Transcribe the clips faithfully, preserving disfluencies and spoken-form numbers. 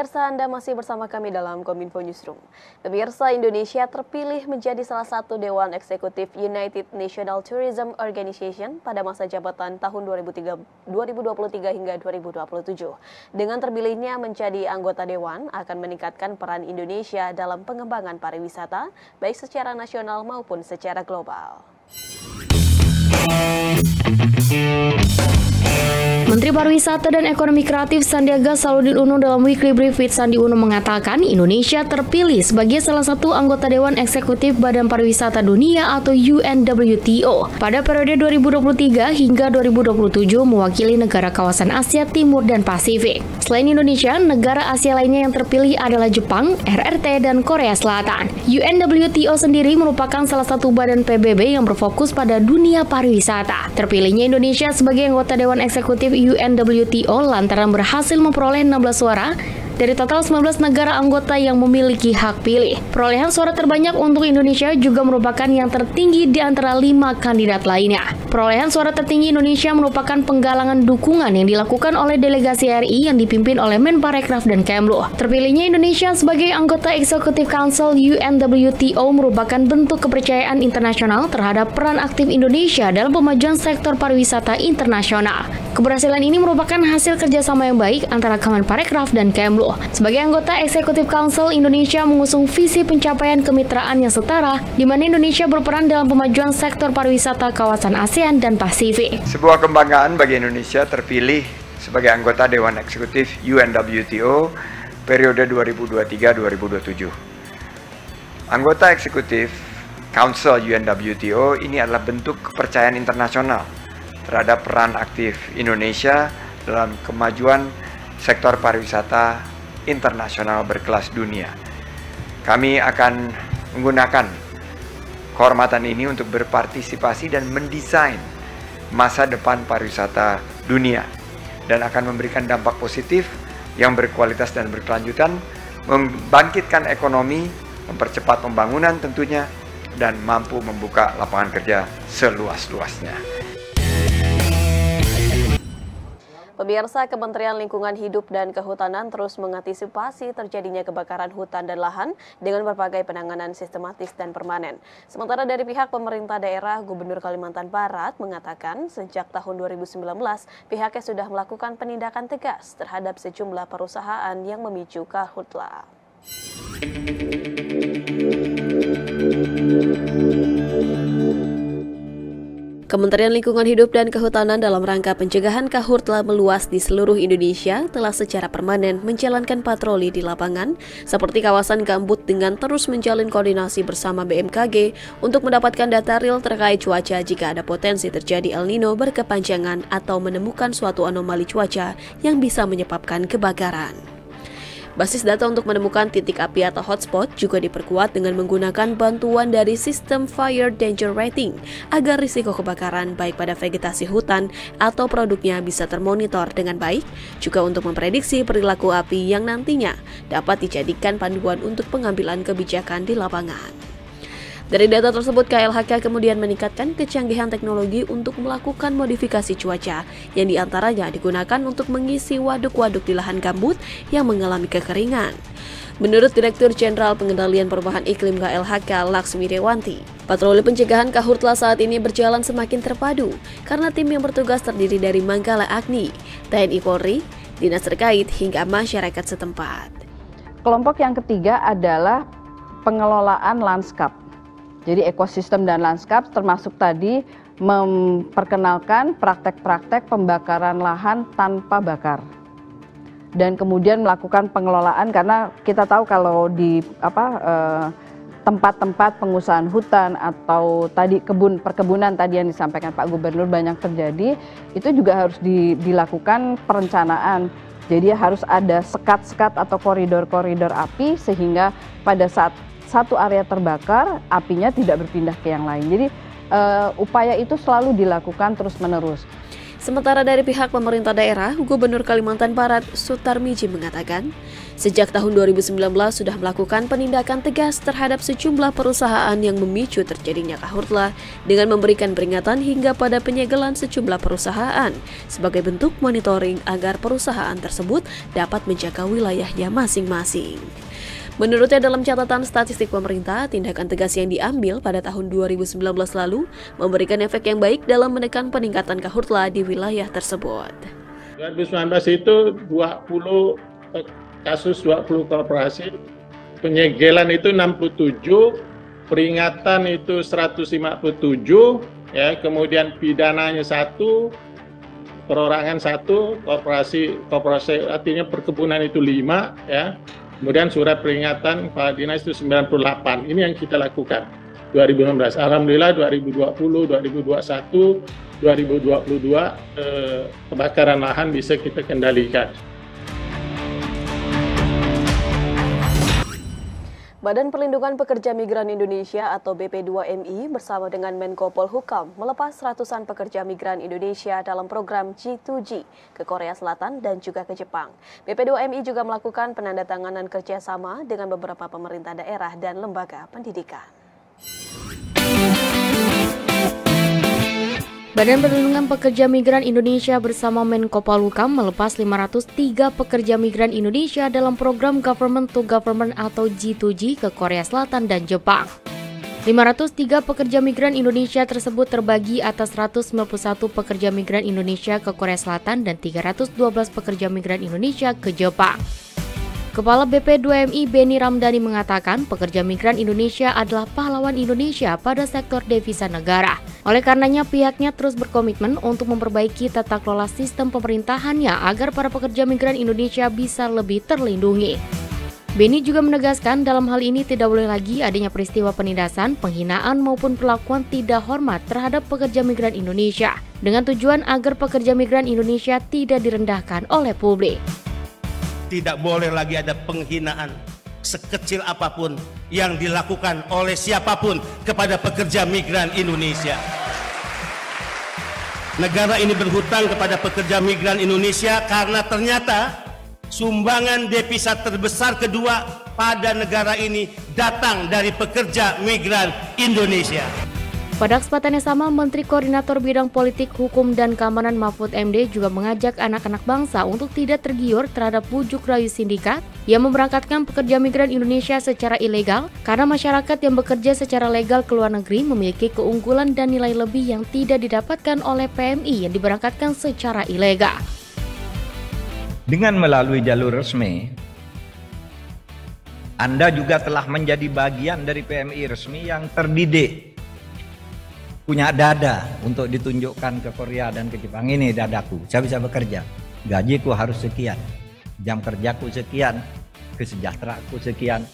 pemirsa, Anda masih bersama kami dalam Kominfo Newsroom. Pemirsa, Indonesia terpilih menjadi salah satu Dewan Eksekutif United National Tourism Organization pada masa jabatan tahun dua ribu dua puluh tiga hingga dua ribu dua puluh tujuh. Dengan terpilihnya menjadi anggota Dewan, akan meningkatkan peran Indonesia dalam pengembangan pariwisata, baik secara nasional maupun secara global. Menteri Pariwisata dan Ekonomi Kreatif Sandiaga Salahuddin Uno dalam Weekly Brief with Sandi Uno mengatakan Indonesia terpilih sebagai salah satu anggota Dewan Eksekutif Badan Pariwisata Dunia atau U N W T O pada periode dua ribu dua puluh tiga hingga dua ribu dua puluh tujuh mewakili negara kawasan Asia Timur dan Pasifik. Selain Indonesia, negara Asia lainnya yang terpilih adalah Jepang, R R T, dan Korea Selatan. U N W T O sendiri merupakan salah satu badan P B B yang berfokus pada dunia pariwisata. Terpilihnya Indonesia sebagai anggota Dewan Eksekutif U N W T O lantaran berhasil memperoleh enam belas suara dari total sembilan belas negara anggota yang memiliki hak pilih. Perolehan suara terbanyak untuk Indonesia juga merupakan yang tertinggi di antara lima kandidat lainnya. Perolehan suara tertinggi Indonesia merupakan penggalangan dukungan yang dilakukan oleh delegasi R I yang dipimpin oleh Menparekraf dan Kemlu. Terpilihnya Indonesia sebagai anggota Executive Council U N W T O merupakan bentuk kepercayaan internasional terhadap peran aktif Indonesia dalam pemajuan sektor pariwisata internasional. Keberhasilan ini merupakan hasil kerjasama yang baik antara Kemenparekraf dan Kemlu. Sebagai anggota Eksekutif Council, Indonesia mengusung visi pencapaian kemitraan yang setara, di mana Indonesia berperan dalam pemajuan sektor pariwisata kawasan ASEAN dan Pasifik. Sebuah kebanggaan bagi Indonesia terpilih sebagai anggota Dewan Eksekutif U N W T O periode dua ribu dua puluh tiga sampai dua ribu dua puluh tujuh. Anggota Eksekutif Council U N W T O ini adalah bentuk kepercayaan internasional terhadap peran aktif Indonesia dalam kemajuan sektor pariwisata internasional berkelas dunia. Kami akan menggunakan kehormatan ini untuk berpartisipasi dan mendesain masa depan pariwisata dunia dan akan memberikan dampak positif yang berkualitas dan berkelanjutan, membangkitkan ekonomi, mempercepat pembangunan tentunya, dan mampu membuka lapangan kerja seluas-luasnya. Pemirsa, Kementerian Lingkungan Hidup dan Kehutanan terus mengantisipasi terjadinya kebakaran hutan dan lahan dengan berbagai penanganan sistematis dan permanen. Sementara dari pihak pemerintah daerah, Gubernur Kalimantan Barat mengatakan sejak tahun dua ribu sembilan belas pihaknya sudah melakukan penindakan tegas terhadap sejumlah perusahaan yang memicu Karhutla. Kementerian Lingkungan Hidup dan Kehutanan dalam rangka pencegahan Karhutla meluas di seluruh Indonesia telah secara permanen menjalankan patroli di lapangan seperti kawasan gambut dengan terus menjalin koordinasi bersama B M K G untuk mendapatkan data real terkait cuaca jika ada potensi terjadi El Nino berkepanjangan atau menemukan suatu anomali cuaca yang bisa menyebabkan kebakaran. Basis data untuk menemukan titik api atau hotspot juga diperkuat dengan menggunakan bantuan dari sistem Fire Danger Rating agar risiko kebakaran baik pada vegetasi hutan atau produknya bisa termonitor dengan baik, juga untuk memprediksi perilaku api yang nantinya dapat dijadikan panduan untuk pengambilan kebijakan di lapangan. Dari data tersebut, K L H K kemudian meningkatkan kecanggihan teknologi untuk melakukan modifikasi cuaca yang diantaranya digunakan untuk mengisi waduk-waduk di lahan gambut yang mengalami kekeringan. Menurut Direktur Jenderal Pengendalian Perubahan Iklim K L H K, Laksmi Dewanti, patroli pencegahan Karhutla saat ini berjalan semakin terpadu karena tim yang bertugas terdiri dari Manggala Agni, T N I Polri, dinas terkait, hingga masyarakat setempat. Kelompok yang ketiga adalah pengelolaan lanskap. Jadi ekosistem dan lanskap termasuk tadi memperkenalkan praktek-praktek pembakaran lahan tanpa bakar. Dan kemudian melakukan pengelolaan karena kita tahu kalau di apa tempat-tempat pengusahaan hutan atau tadi kebun perkebunan tadi yang disampaikan Pak Gubernur banyak terjadi, itu juga harus di, dilakukan perencanaan. Jadi harus ada sekat-sekat atau koridor-koridor api sehingga pada saat satu area terbakar, apinya tidak berpindah ke yang lain. Jadi uh, upaya itu selalu dilakukan terus-menerus. Sementara dari pihak pemerintah daerah, Gubernur Kalimantan Barat Sutarmiji mengatakan, sejak tahun dua ribu sembilan belas sudah melakukan penindakan tegas terhadap sejumlah perusahaan yang memicu terjadinya Karhutla dengan memberikan peringatan hingga pada penyegelan sejumlah perusahaan sebagai bentuk monitoring agar perusahaan tersebut dapat menjaga wilayahnya masing-masing. Menurutnya dalam catatan statistik pemerintah, tindakan tegas yang diambil pada tahun dua ribu sembilan belas lalu memberikan efek yang baik dalam menekan peningkatan Karhutla di wilayah tersebut. dua ribu sembilan belas itu dua puluh kasus, dua puluh korporasi, penyegelan itu enam puluh tujuh, peringatan itu seratus lima puluh tujuh, ya, kemudian pidananya satu, perorangan satu, korporasi korporasi artinya perkebunan itu lima, ya. Kemudian surat peringatan kepala dinas itu sembilan puluh delapan. Ini yang kita lakukan dua ribu enam belas. Alhamdulillah dua ribu dua puluh, dua ribu dua puluh satu, dua ribu dua puluh dua eh, kebakaran lahan bisa kita kendalikan. Badan Perlindungan Pekerja Migran Indonesia atau B P dua M I bersama dengan Menko Polhukam melepas ratusan pekerja migran Indonesia dalam program G dua G ke Korea Selatan dan juga ke Jepang. B P dua M I juga melakukan penandatanganan kerjasama dengan beberapa pemerintah daerah dan lembaga pendidikan. Badan Perlindungan Pekerja Migran Indonesia bersama Menko Polhukam melepas lima ratus tiga pekerja migran Indonesia dalam program Government to Government atau G dua G ke Korea Selatan dan Jepang. lima ratus tiga pekerja migran Indonesia tersebut terbagi atas seratus sembilan puluh satu pekerja migran Indonesia ke Korea Selatan dan tiga ratus dua belas pekerja migran Indonesia ke Jepang. Kepala B P dua M I Benny Ramdhani mengatakan pekerja migran Indonesia adalah pahlawan Indonesia pada sektor devisa negara. Oleh karenanya pihaknya terus berkomitmen untuk memperbaiki tata kelola sistem pemerintahannya agar para pekerja migran Indonesia bisa lebih terlindungi. Benny juga menegaskan dalam hal ini tidak boleh lagi adanya peristiwa penindasan, penghinaan maupun perlakuan tidak hormat terhadap pekerja migran Indonesia dengan tujuan agar pekerja migran Indonesia tidak direndahkan oleh publik. Tidak boleh lagi ada penghinaan sekecil apapun yang dilakukan oleh siapapun kepada pekerja migran Indonesia. Negara ini berhutang kepada pekerja migran Indonesia karena ternyata sumbangan devisa terbesar kedua pada negara ini datang dari pekerja migran Indonesia. Pada kesempatan yang sama, Menteri Koordinator Bidang Politik, Hukum, dan Keamanan Mahfud M D juga mengajak anak-anak bangsa untuk tidak tergiur terhadap bujuk rayu sindikat yang memberangkatkan pekerja migran Indonesia secara ilegal karena masyarakat yang bekerja secara legal ke luar negeri memiliki keunggulan dan nilai lebih yang tidak didapatkan oleh P M I yang diberangkatkan secara ilegal. Dengan melalui jalur resmi, Anda juga telah menjadi bagian dari P M I resmi yang terdidik. Punya dada untuk ditunjukkan ke Korea dan ke Jepang, ini dadaku, saya bisa bekerja, gajiku harus sekian, jam kerjaku sekian, kesejahteraanku sekian,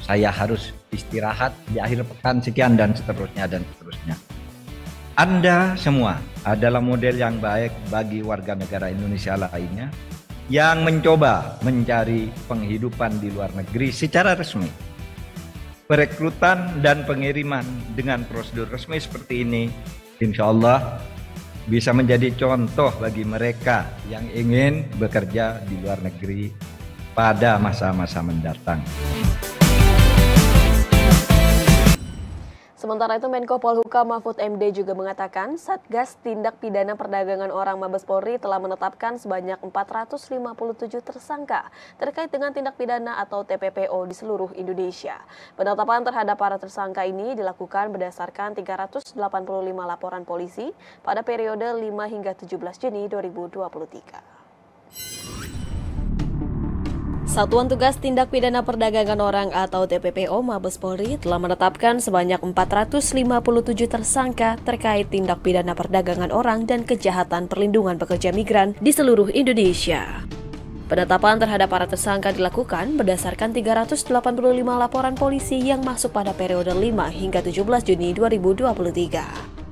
saya harus istirahat di akhir pekan sekian, dan seterusnya dan seterusnya. Anda semua adalah model yang baik bagi warga negara Indonesia lainnya yang mencoba mencari penghidupan di luar negeri secara resmi. Perekrutan dan pengiriman dengan prosedur resmi seperti ini, insya Allah bisa menjadi contoh bagi mereka yang ingin bekerja di luar negeri pada masa-masa mendatang. Sementara itu, Menko Polhukam Mahfud M D juga mengatakan Satgas Tindak Pidana Perdagangan Orang Mabes Polri telah menetapkan sebanyak empat ratus lima puluh tujuh tersangka terkait dengan tindak pidana atau T P P O di seluruh Indonesia. Penetapan terhadap para tersangka ini dilakukan berdasarkan tiga ratus delapan puluh lima laporan polisi pada periode lima hingga tujuh belas Juni dua ribu dua puluh tiga. Satuan Tugas Tindak Pidana Perdagangan Orang atau T P P O Mabes Polri telah menetapkan sebanyak empat ratus lima puluh tujuh tersangka terkait tindak pidana perdagangan orang dan kejahatan perlindungan pekerja migran di seluruh Indonesia. Penetapan terhadap para tersangka dilakukan berdasarkan tiga ratus delapan puluh lima laporan polisi yang masuk pada periode lima hingga tujuh belas Juni dua ribu dua puluh tiga.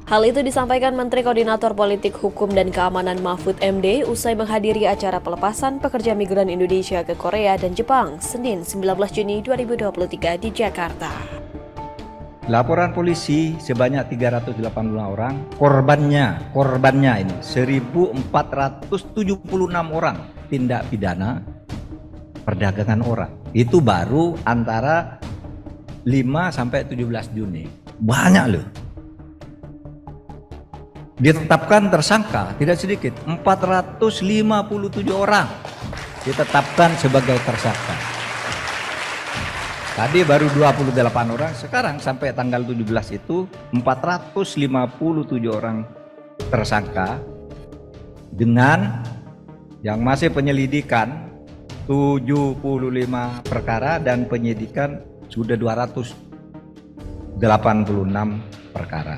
Hal itu disampaikan Menteri Koordinator Politik, Hukum, dan Keamanan Mahfud M D usai menghadiri acara pelepasan pekerja migran Indonesia ke Korea dan Jepang, Senin sembilan belas Juni dua ribu dua puluh tiga di Jakarta. Laporan polisi sebanyak tiga ratus delapan puluh orang, korbannya, korbannya ini seribu empat ratus tujuh puluh enam orang tindak pidana perdagangan orang. Itu baru antara lima sampai tujuh belas Juni. Banyak loh. Ditetapkan tersangka tidak sedikit, empat ratus lima puluh tujuh orang ditetapkan sebagai tersangka. Tadi baru dua puluh delapan orang, sekarang sampai tanggal tujuh belas itu empat ratus lima puluh tujuh orang tersangka, dengan yang masih penyelidikan tujuh puluh lima perkara dan penyidikan sudah dua ratus delapan puluh enam perkara.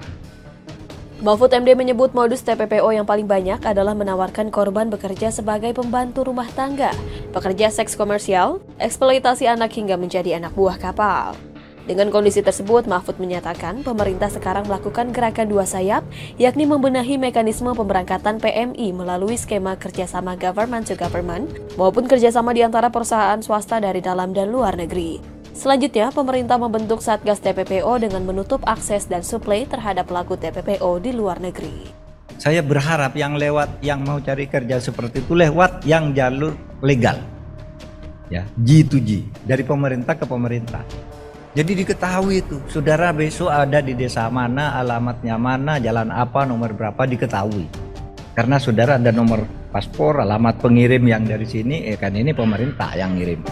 Mahfud M D menyebut modus T P P O yang paling banyak adalah menawarkan korban bekerja sebagai pembantu rumah tangga, pekerja seks komersial, eksploitasi anak hingga menjadi anak buah kapal. Dengan kondisi tersebut, Mahfud menyatakan pemerintah sekarang melakukan gerakan dua sayap, yakni membenahi mekanisme pemberangkatan P M I melalui skema kerjasama government to government maupun kerjasama di antara perusahaan swasta dari dalam dan luar negeri. Selanjutnya, pemerintah membentuk Satgas T P P O dengan menutup akses dan suplai terhadap pelaku T P P O di luar negeri. Saya berharap yang lewat, yang mau cari kerja seperti itu lewat yang jalur legal. Ya, G to G, dari pemerintah ke pemerintah. Jadi diketahui itu, saudara besok ada di desa mana, alamatnya mana, jalan apa, nomor berapa, diketahui. Karena saudara ada nomor paspor, alamat pengirim yang dari sini, eh kan ini pemerintah yang ngirim.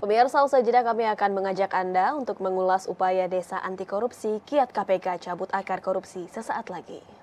Pemirsa, usai jeda kami akan mengajak Anda untuk mengulas upaya desa anti korupsi, kiat K P K cabut akar korupsi sesaat lagi.